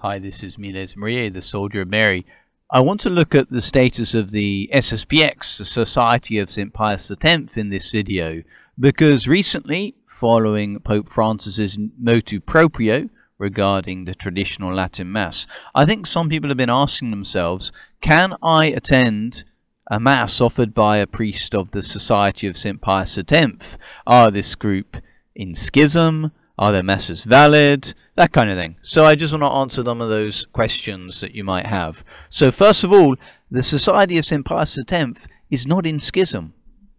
Hi, this is Miles Mariae, the Soldier of Mary. I want to look at the status of the SSPX, the Society of St. Pius X, in this video, because recently, following Pope Francis's motu proprio regarding the traditional Latin Mass, I think some people have been asking themselves, can I attend a Mass offered by a priest of the Society of St. Pius X? Are this group in schism? Are their masses valid? That kind of thing. So I just want to answer some of those questions that you might have. So first of all, the Society of St. Pius X is not in schism.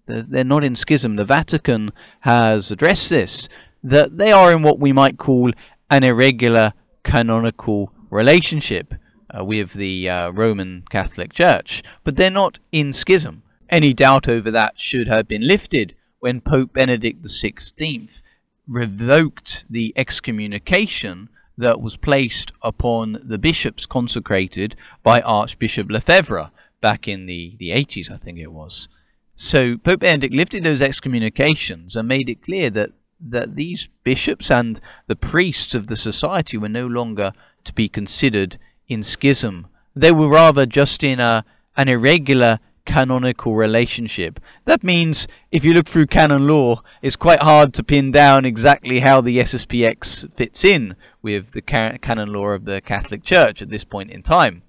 They're not in schism. The Vatican has addressed this, that they are in what we might call an irregular canonical relationship with the Roman Catholic Church. But they're not in schism. Any doubt over that should have been lifted when Pope Benedict XVI revoked the excommunication that was placed upon the bishops consecrated by Archbishop Lefebvre back in the 80s, I think it was. So Pope Benedict lifted those excommunications and made it clear that these bishops and the priests of the society were no longer to be considered in schism. They were rather just in an irregular canonical relationship. That means if you look through canon law, it's quite hard to pin down exactly how the SSPX fits in with the canon law of the Catholic Church at this point in time.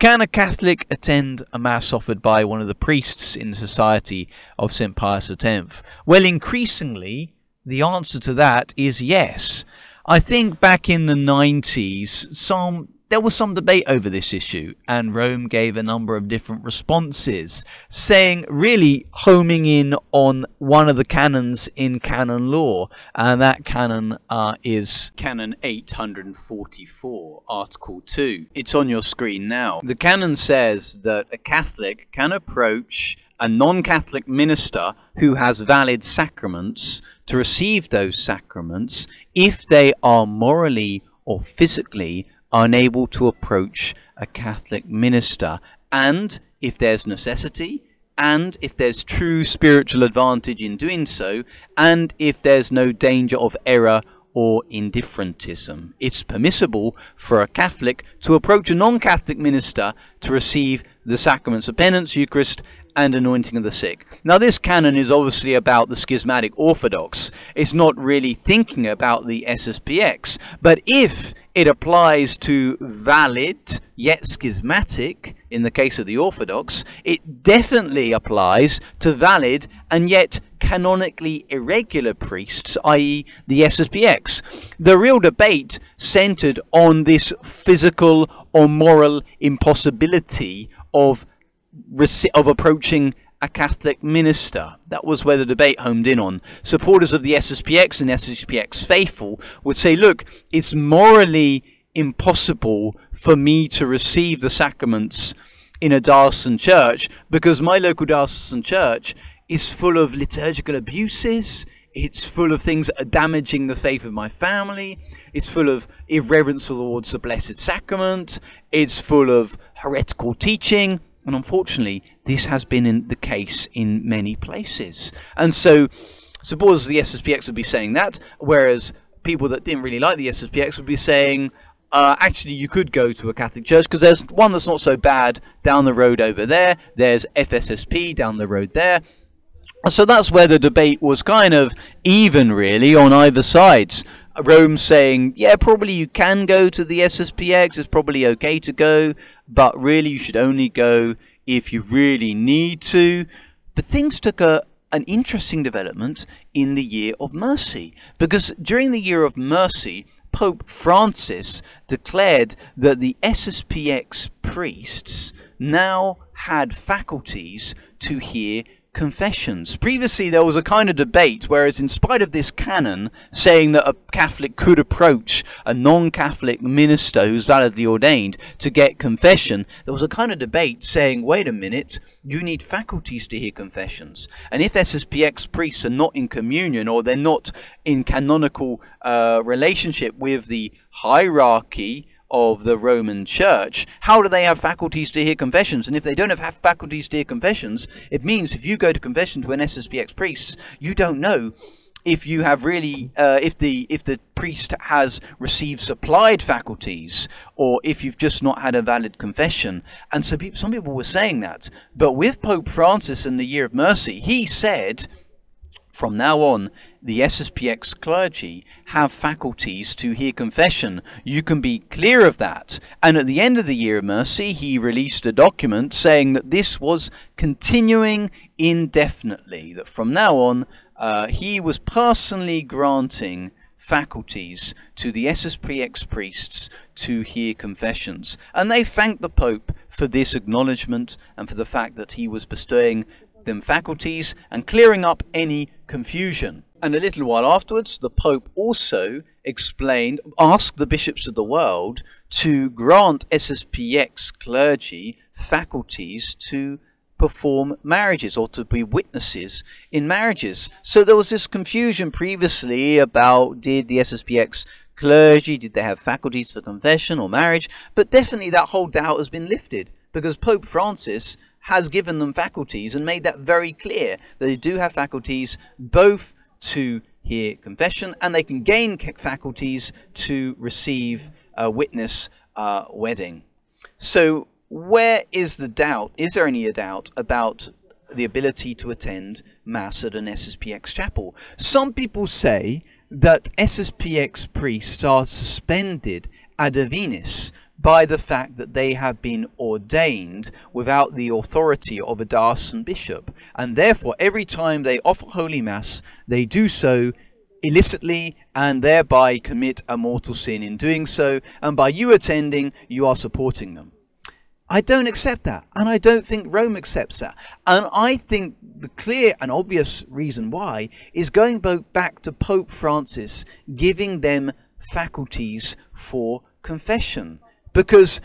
Can a Catholic attend a Mass offered by one of the priests in the Society of St. Pius X? Well, increasingly, the answer to that is yes. I think back in the 90s, there was some debate over this issue, and Rome gave a number of different responses, saying, really homing in on one of the canons in canon law, and that canon is Canon 844, Article 2. It's on your screen now. The canon says that a Catholic can approach a non-Catholic minister who has valid sacraments to receive those sacraments if they are morally or physically unable to approach a Catholic minister, and if there's necessity, and if there's true spiritual advantage in doing so, and if there's no danger of error or indifferentism. It's permissible for a Catholic to approach a non-Catholic minister to receive the sacraments of penance, Eucharist, and anointing of the sick. Now, this canon is obviously about the schismatic orthodox. It's not really thinking about the SSPX, but if it applies to valid yet schismatic, in the case of the orthodox, it definitely applies to valid and yet canonically irregular priests, i.e. the SSPX. The real debate centered on this physical or moral impossibility of approaching a Catholic minister. That was where the debate homed in on. Supporters of the SSPX and SSPX faithful would say, look, it's morally impossible for me to receive the sacraments in a diocesan church because my local diocesan church is full of liturgical abuses. It's full of things damaging the faith of my family. It's full of irreverence towards the Blessed Sacrament. It's full of heretical teaching. And unfortunately, this has been the case in many places. And so, supporters of the SSPX would be saying that, whereas people that didn't really like the SSPX would be saying, actually, you could go to a Catholic church because there's one that's not so bad down the road over there. There's FSSP down the road there. So that's where the debate was kind of even, really, on either sides. Rome saying, yeah, probably you can go to the SSPX, it's probably okay to go, but really you should only go if you really need to. But things took an interesting development in the Year of Mercy, because during the Year of Mercy, Pope Francis declared that the SSPX priests now had faculties to hear confessions. Previously, there was a kind of debate, whereas in spite of this canon saying that a Catholic could approach a non-Catholic minister who's validly ordained to get confession, there was a kind of debate saying, wait a minute, you need faculties to hear confessions. And if SSPX priests are not in communion or they're not in canonical relationship with the hierarchy of the Roman Church, how do they have faculties to hear confessions? And if they don't have faculties to hear confessions, it means if you go to confession to an SSPX priest, you don't know if you have really, if the priest has received supplied faculties, or if you've just not had a valid confession. And so some people were saying that. But with Pope Francis in the Year of Mercy, he said, from now on, the SSPX clergy have faculties to hear confession. You can be clear of that. And at the end of the Year of Mercy, he released a document saying that this was continuing indefinitely, that from now on, he was personally granting faculties to the SSPX priests to hear confessions. And they thanked the Pope for this acknowledgement and for the fact that he was bestowing them faculties and clearing up any confusion. And a little while afterwards, the Pope also explained, asked the bishops of the world to grant SSPX clergy faculties to perform marriages or to be witnesses in marriages. So there was this confusion previously about, did the SSPX clergy, did they have faculties for confession or marriage? But definitely that whole doubt has been lifted, because Pope Francis has given them faculties and made that very clear, that they do have faculties both to hear confession, and they can gain faculties to receive a witness wedding. So where is the doubt? Is there any doubt about the ability to attend Mass at an SSPX chapel? Some people say that SSPX priests are suspended ad avinis by the fact that they have been ordained without the authority of a diocesan bishop, and therefore every time they offer Holy Mass, they do so illicitly and thereby commit a mortal sin in doing so, and by you attending, you are supporting them. I don't accept that, and I don't think Rome accepts that. And I think the clear and obvious reason why is going back to Pope Francis giving them faculties for confession. Because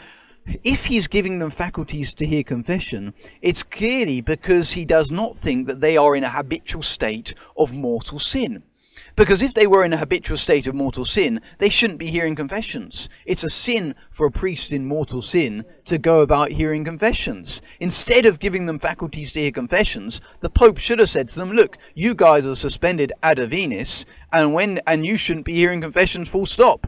if he's giving them faculties to hear confession, it's clearly because he does not think that they are in a habitual state of mortal sin. Because if they were in a habitual state of mortal sin, they shouldn't be hearing confessions. It's a sin for a priest in mortal sin to go about hearing confessions. Instead of giving them faculties to hear confessions, the Pope should have said to them, look, you guys are suspended ad avinis, and you shouldn't be hearing confessions, full stop.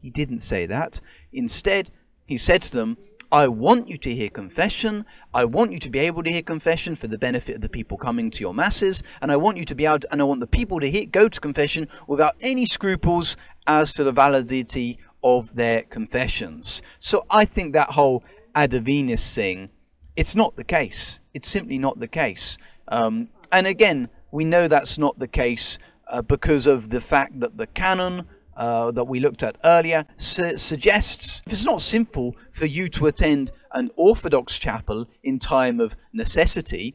He didn't say that. Instead, he said to them, I want you to hear confession, I want you to be able to hear confession for the benefit of the people coming to your masses, and I want you to be able to, and I want the people to go to confession without any scruples as to the validity of their confessions. So I think that whole ad avinis thing, it's not the case. It's simply not the case. And again, we know that's not the case because of the fact that the canon that we looked at earlier suggests if it's not sinful for you to attend an Orthodox chapel in time of necessity,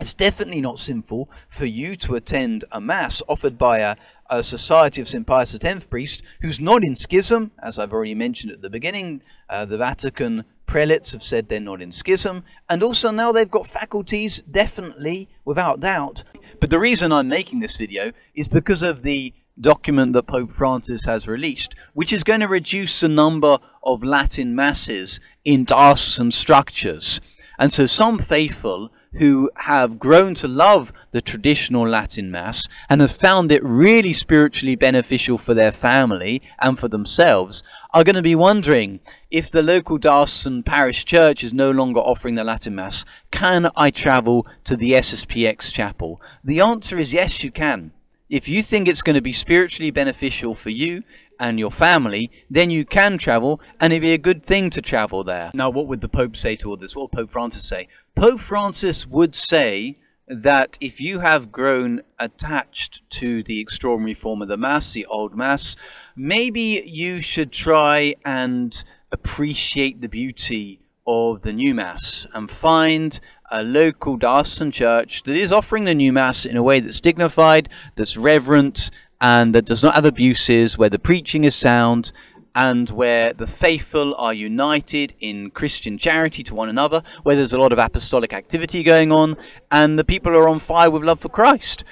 it's definitely not sinful for you to attend a Mass offered by a Society of St. Pius X priest who's not in schism. As I've already mentioned at the beginning, the Vatican prelates have said they're not in schism, and also now they've got faculties, definitely, without doubt. But the reason I'm making this video is because of the document that Pope Francis has released, which is going to reduce the number of Latin masses in diocesan structures. And so some faithful who have grown to love the traditional Latin Mass and have found it really spiritually beneficial for their family and for themselves are going to be wondering, if the local diocesan parish church is no longer offering the Latin Mass, can I travel to the SSPX chapel? The answer is yes, you can. If you think it's going to be spiritually beneficial for you and your family, then you can travel, and it'd be a good thing to travel there. Now, what would the Pope say to all this? What would Pope Francis say? Pope Francis would say that if you have grown attached to the extraordinary form of the Mass, the Old Mass, maybe you should try and appreciate the beauty of the new Mass and find a local diocesan church that is offering the new Mass in a way that's dignified, that's reverent, and that does not have abuses, where the preaching is sound, and where the faithful are united in Christian charity to one another, where there's a lot of apostolic activity going on, and the people are on fire with love for Christ.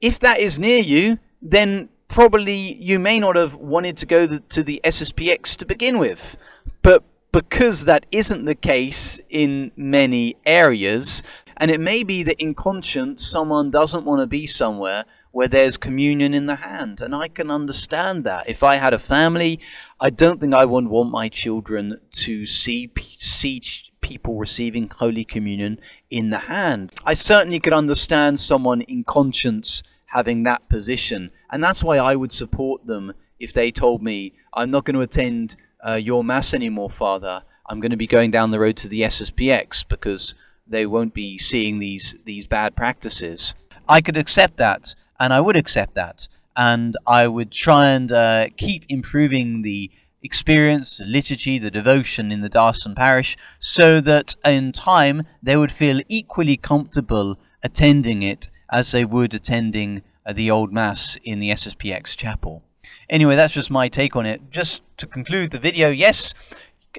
If that is near you, then probably you may not have wanted to go to the SSPX to begin with. But because that isn't the case in many areas, and it may be that in conscience someone doesn't want to be somewhere where there's communion in the hand. And I can understand that. If I had a family, I don't think I would want my children to see people receiving Holy Communion in the hand. I certainly could understand someone in conscience having that position. And that's why I would support them if they told me, I'm not going to attend your Mass anymore, Father. I'm going to be going down the road to the SSPX because they won't be seeing these bad practices. I could accept that, and I would accept that, and I would try and keep improving the experience, the liturgy, the devotion in the diocesan parish, so that in time they would feel equally comfortable attending it as they would attending the old Mass in the SSPX chapel. Anyway, that's just my take on it. Just to conclude the video, yes,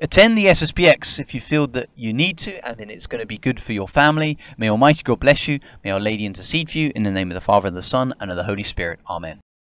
attend the SSPX if you feel that you need to, and then it's going to be good for your family. May Almighty God bless you. May Our Lady intercede for you. In the name of the Father, and the Son, and of the Holy Spirit. Amen.